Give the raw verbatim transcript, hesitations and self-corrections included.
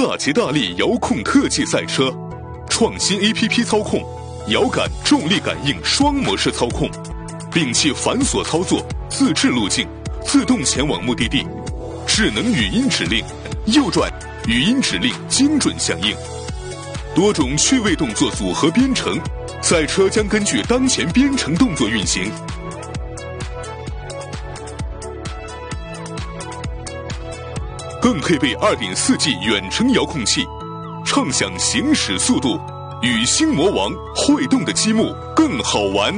大吉大利遥控特技赛车，创新 A P P 操控，摇杆重力感应双模式操控，摒弃繁琐操作，自制路径，自动前往目的地，智能语音指令，右转语音指令精准响应，多种趣味动作组合编程，赛车将根据当前编程动作运行。 更配备 二点四 G 远程遥控器，畅享行驶速度，与新魔王会动的积木更好玩。